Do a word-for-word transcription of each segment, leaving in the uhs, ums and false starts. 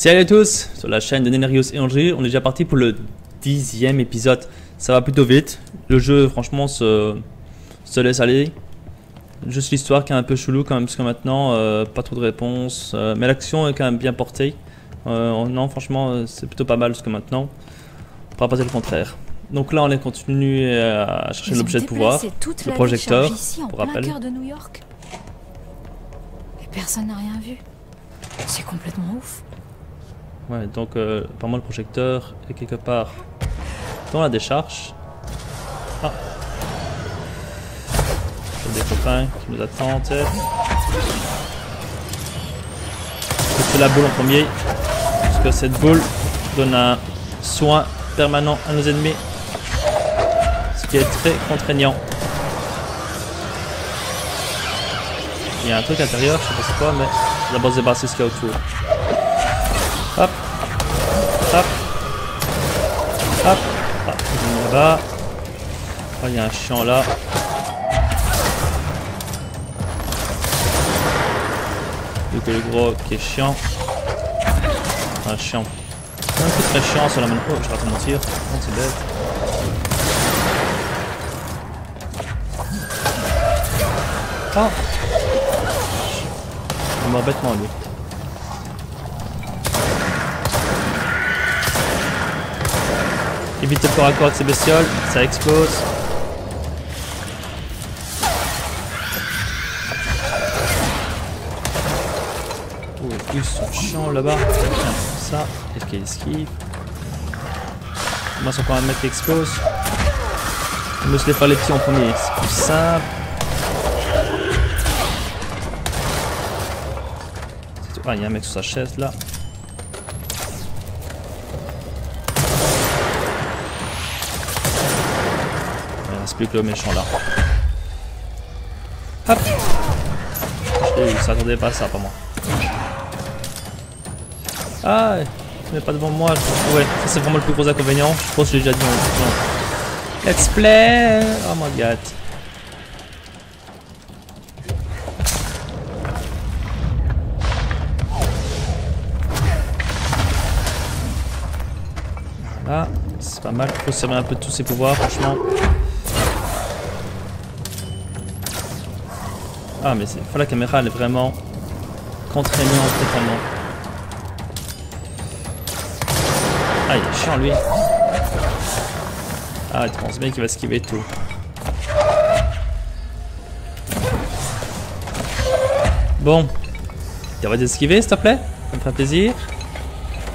Salut à tous, sur la chaîne de Nénérius et Angers, on est déjà parti pour le dixième épisode. Ça va plutôt vite, le jeu franchement se, se laisse aller. Juste l'histoire qui est un peu chelou quand même, parce que maintenant, euh, pas trop de réponses. Euh, mais l'action est quand même bien portée. Euh, non, franchement, c'est plutôt pas mal jusque maintenant. On pourra passer le contraire. Donc là, on est continué à chercher l'objet de pouvoir, le projecteur, ici, pour rappel. De New York. Et personne n'a rien vu. C'est complètement ouf. Ouais, donc euh, apparemment le projecteur est quelque part dans la décharge. Ah, il y a des copains qui nous attendent en tête. C'est la boule en premier, parce que cette boule donne un soin permanent à nos ennemis, ce qui est très contraignant. Il y a un truc à l'intérieur, je sais pas c'est quoi, mais d'abord se débarrasser ce qu'il y a autour. Hop, hop, hop, hop, on y va. Oh, il y a un chiant là. Vu que le gros qui est chiant. Un chiant. C'est un peu très chiant sur la main. Oh, je rate mon tir. Oh, c'est bête. Oh. On m'a bêtement lui. Évitez le corps à corps avec ces bestioles, ça explose. Oh, ils sont chiants là-bas. Ça, est-ce qu'il esquive? Moi, c'est encore un mec qui explose. On peut se les faire les petits en premier, c'est plus simple. Ah, il y a un mec sur sa chaise là. Plus que le méchant là. Hop! Je l'ai eu, ça attendait pas ça, pas moi. Ah! Mais pas devant moi. Je... Ouais, ça c'est vraiment le plus gros inconvénient. Je pense que j'ai déjà dit en. Let's play! Oh my god! Voilà, c'est pas mal. Il faut se servir un peu de tous ses pouvoirs, franchement. Ah mais cette fois la caméra elle est vraiment contraignante totalement. Ah il est chiant lui. Ah il transmet qu'il va esquiver tout. Bon. Tu vas esquiver s'il te plaît. Ça me ferait plaisir.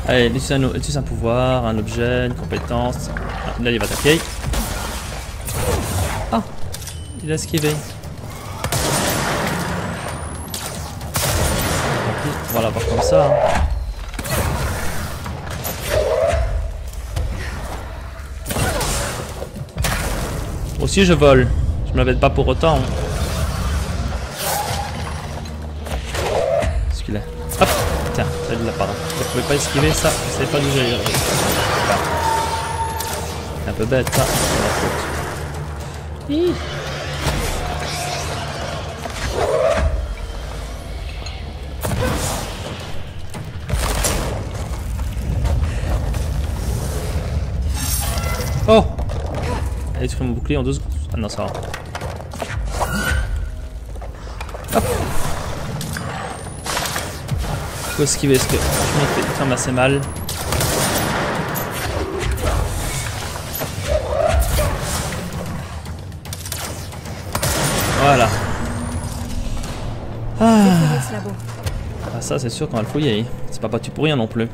Allez, utilise un, utilise un pouvoir, un objet, une compétence. Ah, là il va attaquer. Ah il a esquivé. On va l'avoir comme ça. Hein. Aussi je vole. Je me l'avais pas pour autant. Qu'est-ce qu'il a ? Hop ! Tiens, ça de la part. Je pouvais pas esquiver ça. Je savais pas d'où j'allais. C'est un peu bête ça. C'est la faute. Hi. Oh! Elle a détruit mon bouclier en deux secondes. Ah non, ça va. Hop! Faut esquiver parce que je me fais quand même assez mal. Voilà. Ah, ah ça, c'est sûr qu'on va le fouiller. C'est pas battu pour rien non plus.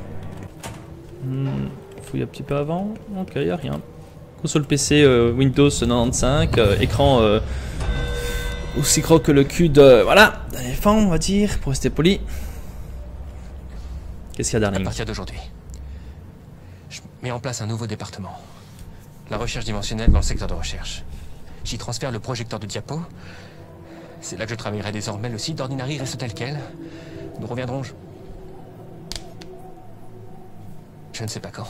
Hmm, fouille un petit peu avant. Ok, y'a rien. Sur le P C euh, Windows quatre-vingt-quinze, euh, écran euh, aussi gros que le cul de. Voilà, d'un éléphant, on va dire, pour rester poli. Qu'est-ce qu'il y a derrière? À partir d'aujourd'hui, je mets en place un nouveau département. La recherche dimensionnelle dans le secteur de recherche. J'y transfère le projecteur de diapo. C'est là que je travaillerai désormais. Le site d'Ordinary reste tel quel. Nous reviendrons. Je, je ne sais pas quand.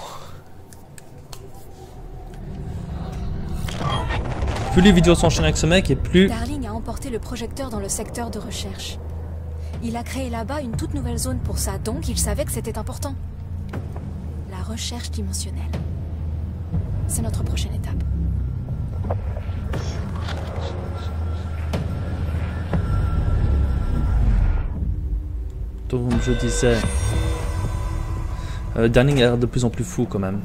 Plus les vidéos s'enchaînent avec ce mec et plus... Darling a emporté le projecteur dans le secteur de recherche. Il a créé là-bas une toute nouvelle zone pour ça, donc il savait que c'était important. La recherche dimensionnelle. C'est notre prochaine étape. Donc je disais... Euh, Darling a l'air de plus en plus fou quand même.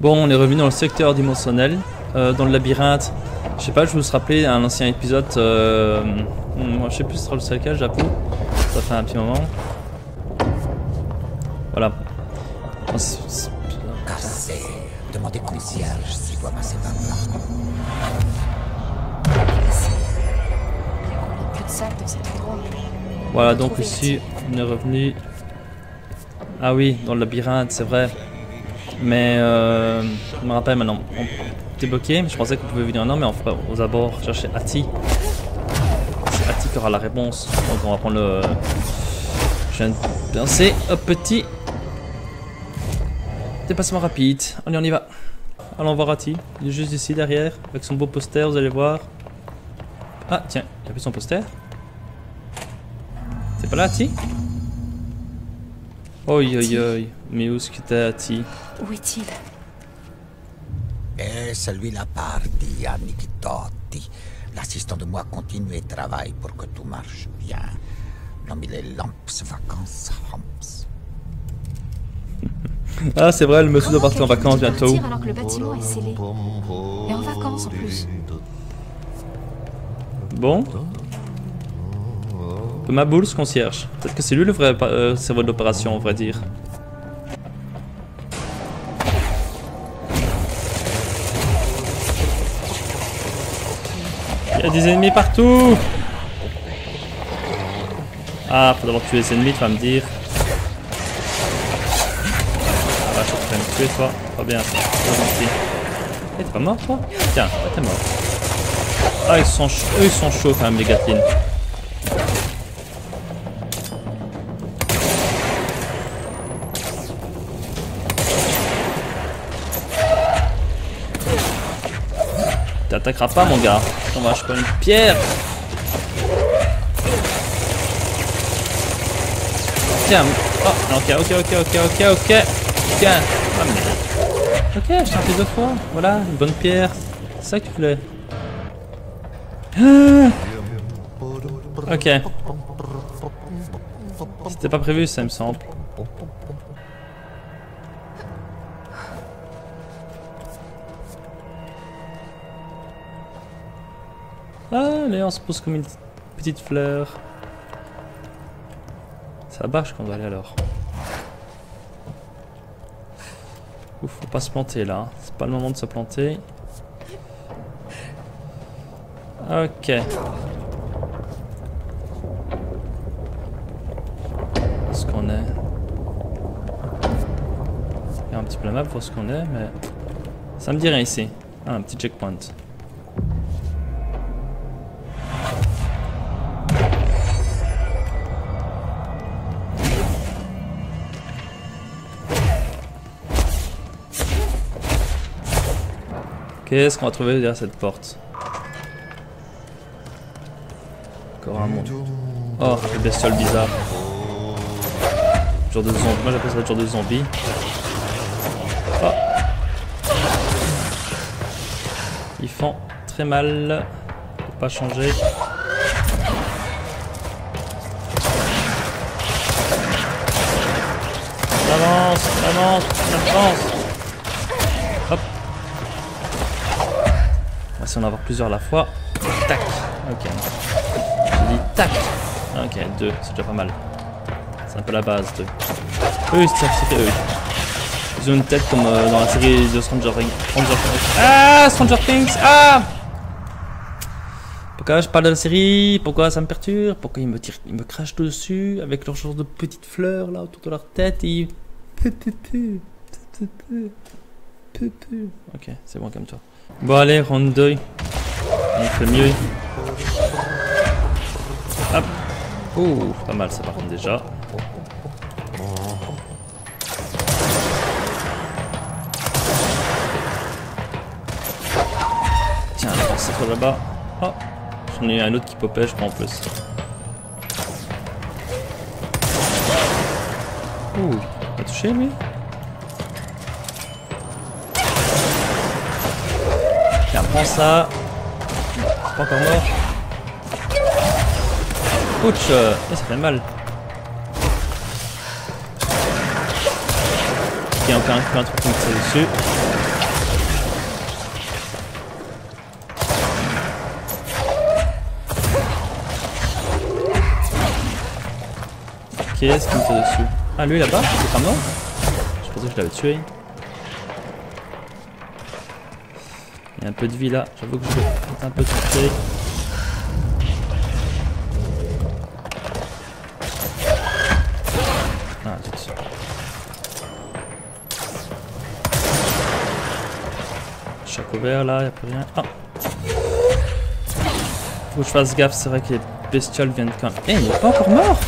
Bon, on est revenu dans le secteur dimensionnel, euh, dans le labyrinthe. Je sais pas, je vous rappelais un ancien épisode, euh, moi je sais plus si ce sera le seul cas, j'avoue, ça fait un petit moment. Voilà. Oh, cassé. Demandez concierge s'il doit passer par là. Voilà, donc ici, on est revenu. Ah oui, dans le labyrinthe, c'est vrai. Mais euh, je me rappelle maintenant, on était bloqué, je pensais qu'on pouvait venir non mais on fera aux abords chercher Ati. C'est Ati qui aura la réponse, donc on va prendre le... Je viens de penser, hop petit. Dépassement rapide, allez on y va. Allons voir Ati, il est juste ici derrière, avec son beau poster vous allez voir. Ah tiens, il a vu son poster. C'est pas là Ati? Oi oi oi, mais où est-ce que t'es Ati? Où est-il? Eh, celui là parti à Nikitotti. L'assistant de moi continue et travaille pour que tout marche bien. Non mais les lampes vacances, lampes. Ah c'est vrai, le monsieur doit partir en vacances bientôt. Alors que le bâtiment est scellé. Et en vacances en plus. Bon. Ma boule, ce concierge. Peut-être que c'est lui le vrai euh, cerveau de l'opération, on va dire. Il y a des ennemis partout. Ah, faut d'abord tuer les ennemis, tu vas me dire. Ah, je suis en train de tuer, toi. Pas bien, ça. Pas gentil. Eh, t'es pas mort, toi? Tiens, t'es mort. Ah, ils sont, eux, ils sont chauds quand même, les Gatlin. T'attaqueras pas mon gars, on va je prends une pierre. Tiens, oh, ok, ok, ok, ok, ok, ok. Tiens, ah merde. Ok, je t'en fais deux fois, voilà, une bonne pierre. C'est ça que tu voulais. Ah. Ok. C'était pas prévu ça il me semble. Allez, on se pose comme une petite fleur. C'est la bâche qu'on doit aller alors. Ouf, faut pas se planter là. C'est pas le moment de se planter. Ok. Est-ce qu'on est? Il y a un petit peu la map pour ce qu'on est, mais ça me dit rien ici. Ah, un petit checkpoint. Qu'est-ce qu'on va trouver derrière cette porte? Encore un monde. Oh, les bestioles bizarres. Genre de zombies. Moi j'appelle ça le genre de zombies. Oh. Ils font très mal. Faut pas changer. Avance, avance, avance. Hop. On va essayer d'en avoir plusieurs à la fois. Tac. Ok. Je dis tac. Ok, deux, c'est déjà pas mal. C'est un peu la base, deux. Eux, ça fait eux. Ils ont une tête comme euh, dans la série de Stranger Things. Ah, Stranger Things. Ah. Pourquoi je parle de la série? Pourquoi ça me perturbe? Pourquoi ils me tirent, ils me crachent dessus avec leur genre de petites fleurs là autour de leur tête et ils... Ok, c'est bon, calme-toi. Bon allez, round deux. On fait mieux. Hop. Ouh, pas mal ça par contre déjà. Tiens, c'est trop là-bas. Oh, j'en ai un autre qui popait, je crois en plus. Ouh, il m'a touché lui. Tiens, prends ça. C'est pas encore mort. Ouch, oh, ça fait mal. Il y a encore un truc qui me tire dessus. Ok, est-ce qu'il me tire dessus? Ah, lui là-bas, c'est pas mort? Je pensais que je l'avais tué. Il y a un peu de vie là, j'avoue que je vais être un peu tenté. Ah, tout de suite. Chapeau vert là, il n'y a plus rien. Ah! Faut que je fasse gaffe, c'est vrai que les bestioles viennent quand même. Eh, hey, il n'est pas encore mort!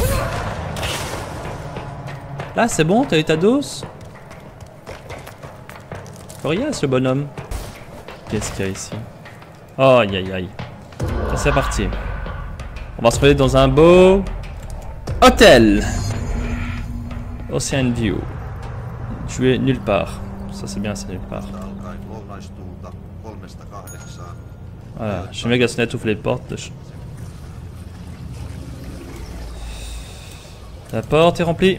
Là, c'est bon, t'as eu ta dose. Coriace, le bonhomme. Qu'est-ce qu'il y a ici? Oh, aïe, aïe, aïe. C'est parti. On va se retrouver dans un beau... hôtel. Ocean View. Tu es nulle part. Ça, c'est bien, c'est nulle part. Voilà, je mets la sonnette, ouvre les portes. De... la porte est remplie.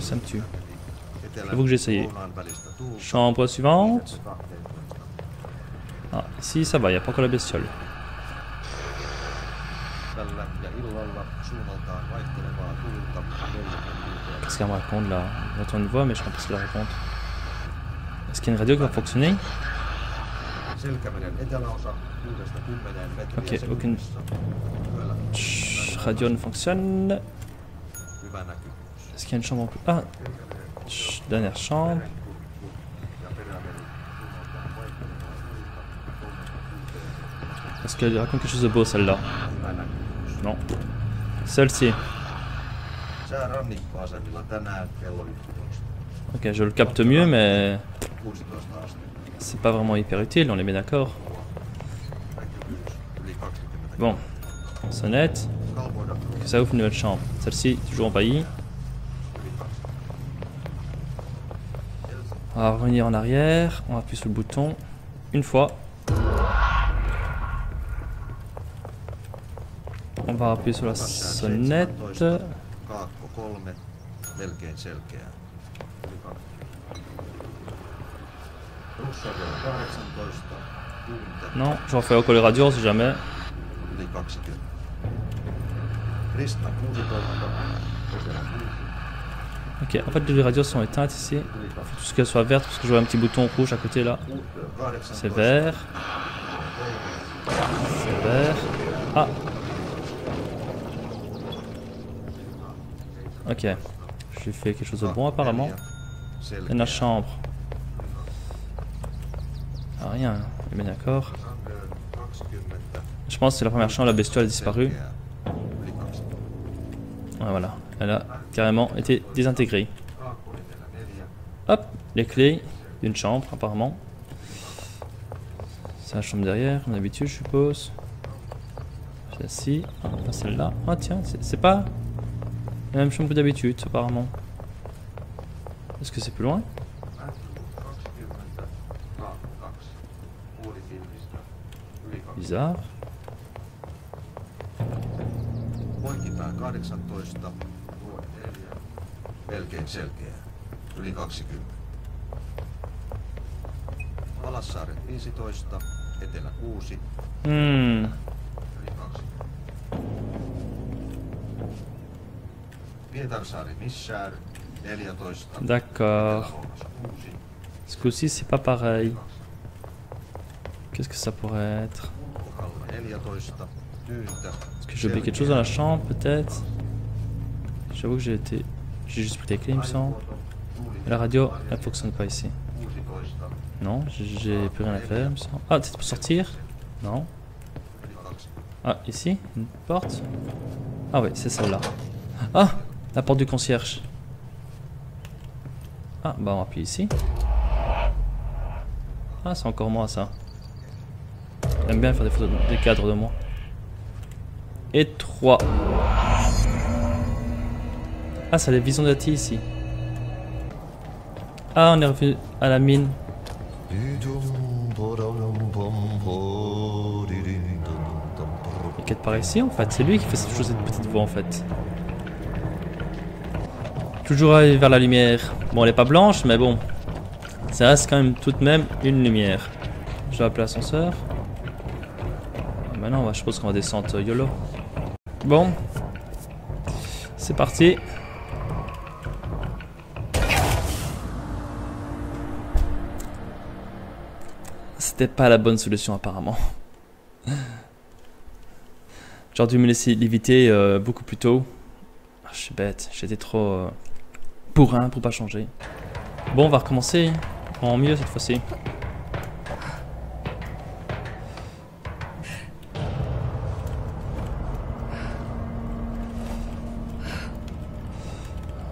Ça me tue. J'avoue que j'ai essayé. Chambre suivante. Ah, ici ça va, il n'y a pas encore la bestiole. Qu'est-ce qu'elle me raconte là? J'entends une voix mais je ne sais pas ce qu'elle raconte. Est-ce qu'il y a une radio qui va fonctionner? Ok, aucune radio ne fonctionne. Est-ce qu'il y a une chambre en plus? Ah, Chut, dernière chambre. Est-ce qu'elle raconte quelque chose de beau celle-là? Non. Celle-ci. Ok, je le capte mieux, mais c'est pas vraiment hyper utile. On les met d'accord. Bon, sonnette. Que ça ouvre une nouvelle chambre. Celle-ci toujours envahie. On va revenir en arrière, on appuie sur le bouton une fois. On va appuyer sur la sonnette. Non, j'en fais encore les radios si jamais. Ok, en fait les radios sont éteintes ici. Faut juste qu'elles soient vertes parce que je vois un petit bouton rouge à côté là. C'est vert. C'est vert. Ah. Ok. J'ai fait quelque chose de bon apparemment. Il y a la chambre. Ah, rien, on est bien d'accord. Je pense que c'est la première chambre, la bestiole a disparu. Ah, voilà. Elle a carrément été désintégrée. Hop, les clés d'une chambre apparemment. C'est la chambre derrière, comme d'habitude je suppose. Celle-ci, ah, pas celle-là. Ah tiens, c'est pas la même chambre que d'habitude apparemment. Est-ce que c'est plus loin? bizarre. Hmm. D'accord. Ce coup-ci, c'est pas pareil. Qu'est-ce que ça pourrait être? Est-ce que j'ai oublié quelque chose dans la chambre, peut-être? J'avoue que j'ai été... J'ai juste pris les clés, il me semble. La radio, elle fonctionne pas ici. Non, j'ai plus rien à faire, il me semble. Ah, c'est pour sortir? Non. Ah, ici? Une porte? Ah oui, c'est celle-là. Ah! La porte du concierge. Ah, bah on appuie ici. Ah, c'est encore moi ça. J'aime bien faire des photos de, des cadres de moi. Et trois. Ah, c'est les visions d'Ati ici. Ah, on est revenu à la mine. Il quête par ici en fait. C'est lui qui fait cette chose, cette petite voix en fait. Toujours aller vers la lumière. Bon, elle n'est pas blanche, mais bon. Ça reste quand même tout de même une lumière. Je vais appeler l'ascenseur. Maintenant, je pense qu'on va descendre YOLO. Bon. C'est parti. C'était pas la bonne solution, apparemment. J'aurais dû me laisser l'éviter euh, beaucoup plus tôt. Ah, je suis bête. J'étais trop... Euh... Pour un, pour pas changer. Bon, on va recommencer en mieux cette fois-ci.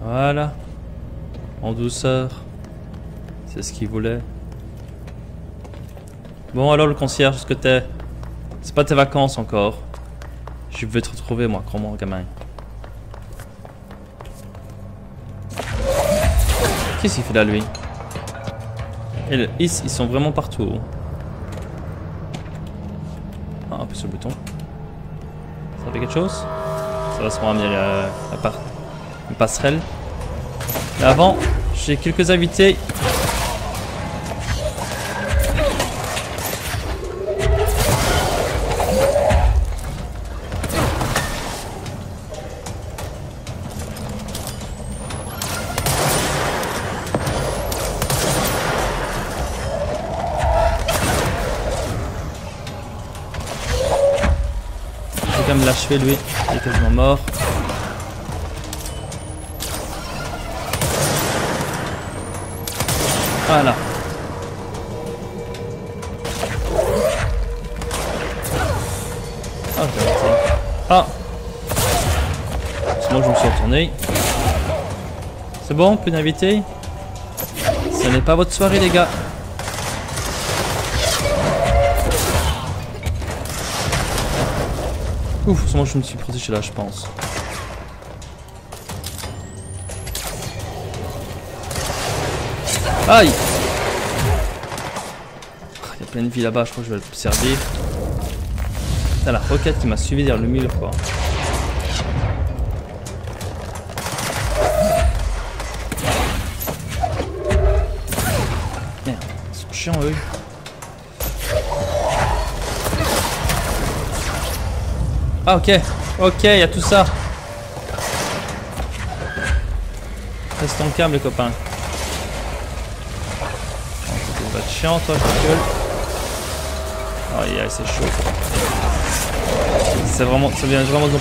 Voilà. En douceur. C'est ce qu'il voulait. Bon, alors le concierge, ce que t'es. C'est pas tes vacances encore. Je vais te retrouver, moi, crois-moi, gamin. Qu'est-ce qu'il fait là, lui? Et le hiss, ils sont vraiment partout. Ah, appuie sur le bouton. Ça fait quelque chose? Ça va se rendre à la, la part, une passerelle. Mais avant, j'ai quelques invités. L'achever lui, il est quasiment mort. Voilà. Ah, j'ai raté. Ah. Sinon je me suis retourné. C'est bon, plus d'invités. Ce n'est pas votre soirée les gars. Ouf, forcément je me suis protégé là je pense. Aïe! Il y a plein de vie là-bas, je crois que je vais le servir. Putain, la roquette qui m'a suivi derrière le mur quoi. Merde, ils sont chiants eux. Ah ok, ok, il y a tout ça. Restons calmes les copains. Oh, tu vas être chiant toi, je gueule. Aïe aïe, c'est chaud. C'est vraiment, ça devient vraiment de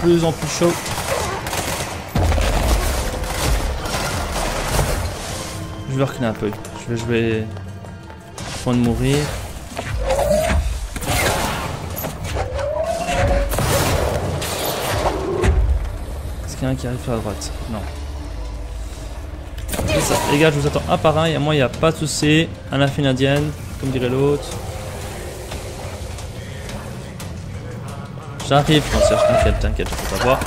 plus en plus chaud. Je vais leur reculer un peu. Je vais jouer au point de mourir. Qui arrive à droite, non. Ça, les gars, je vous attends un par un. Et à moi, il n'y a pas de souci. À la fin indienne, comme dirait l'autre. J'arrive, concierge. T'inquiète, t'inquiète, je peux pas voir.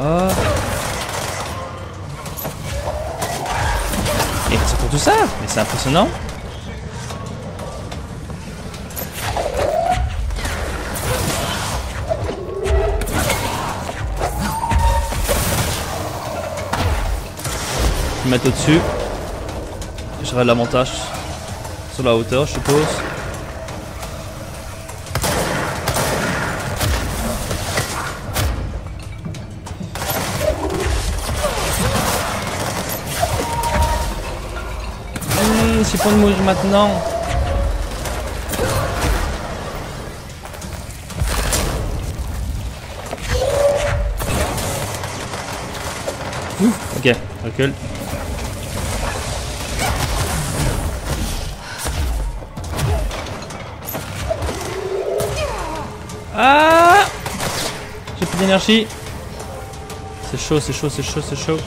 là-bas. Et c'est pour tout ça. Mais c'est impressionnant. Je vais me mettre au-dessus. J'aurai l'avantage sur la hauteur, je suppose. Mmh, c'est pour mourir maintenant. Ouh, ok, recule. Ah, j'ai plus d'énergie. C'est chaud, c'est chaud, c'est chaud, c'est chaud.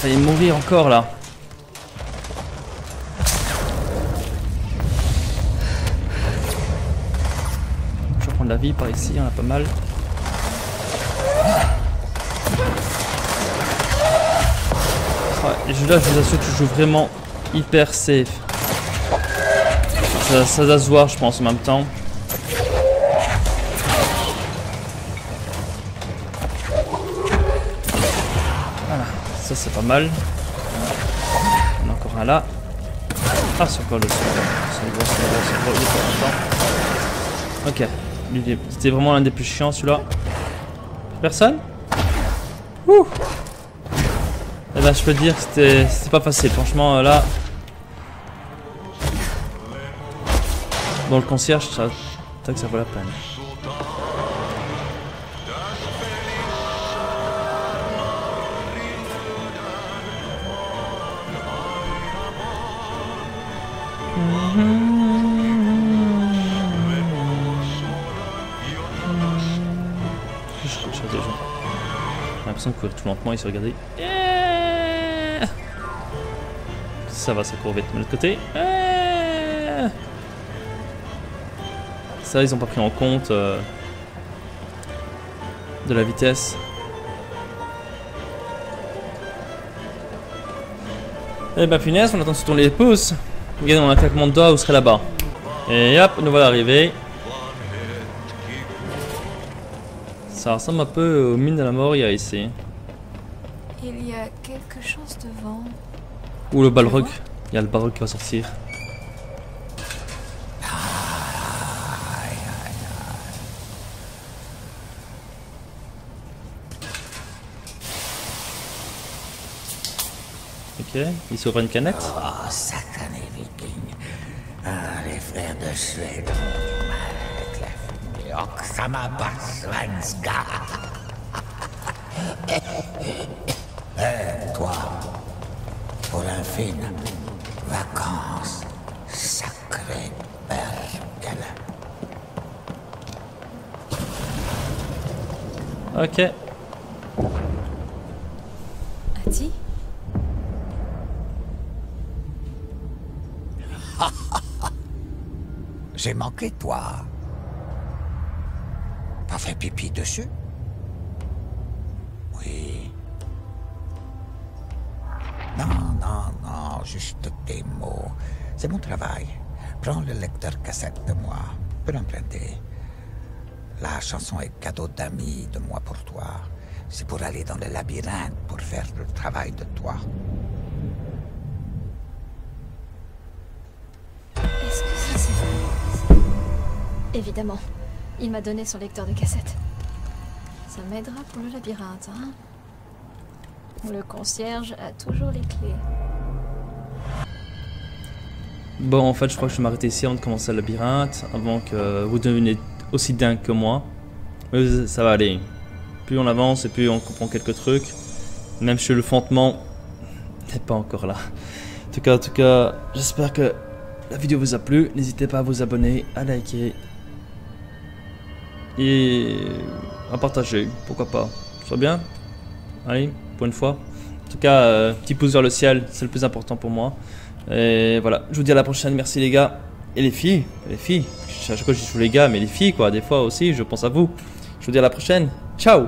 Ça y est, mourir encore là. Je vais prendre la vie par ici, on a pas mal. Là, je vous assure que je joue vraiment hyper safe. Ça, ça doit se voir, je pense, en même temps. Voilà, ça c'est pas mal. On a encore un là. Ah, c'est encore le second. C'est gros, c'est gros, c'est gros, il est pas longtemps. Ok, c'était vraiment l'un des plus chiants celui-là. Personne? Ouh! Eh ben, je peux te dire que c'était pas facile, franchement là. Bon, le concierge, ça, que ça vaut la peine. J'ai l'impression de courir tout lentement et se regarder. Ça va, ça court vite de l'autre côté. Ah, ça, ils ont pas pris en compte euh, de la vitesse. Eh ben punaise, on attend de se tourner les pouces. Regardez, on a un claquement de doigts, où serait là-bas. Et hop, nous voilà arrivés. Ça ressemble un peu aux mines de la Moria ici. Il y a quelque chose devant. Ou le balrog, il y a le balrog qui va sortir. Ok, il s'ouvre une canette. Oh, satané viking. Ah, les frères de Suède ont mal avec la famille Oksama Barstwenska. Eh, toi. Pour l'infime vacances sacrées bergale. Ok. Ati. J'ai manqué toi. Pas fait pipi dessus? Oui. Non, non, non, juste des mots. C'est mon travail. Prends le lecteur cassette de moi. Peux l'emprunter. La chanson est cadeau d'amis de moi pour toi. C'est pour aller dans le labyrinthe pour faire le travail de toi. Est-ce que ça c'est vrai? Évidemment. Il m'a donné son lecteur de cassette. Ça m'aidera pour le labyrinthe, hein? Le concierge a toujours les clés. Bon, en fait, je crois que je vais m'arrêter ici avant de commencer le labyrinthe, avant que vous deveniez aussi dingue que moi. Mais ça va aller. Plus on avance et plus on comprend quelques trucs. Même si le fondement n'est pas encore là. En tout cas, en tout cas, j'espère que la vidéo vous a plu. N'hésitez pas à vous abonner, à liker et à partager. Pourquoi pas? Ça va bien? Allez. Pour une fois. En tout cas, euh, petit pouce vers le ciel, c'est le plus important pour moi. Et voilà, je vous dis à la prochaine, merci les gars. Et les filles, les filles, à chaque fois je dis les gars, mais les filles quoi, des fois aussi, je pense à vous. Je vous dis à la prochaine, ciao.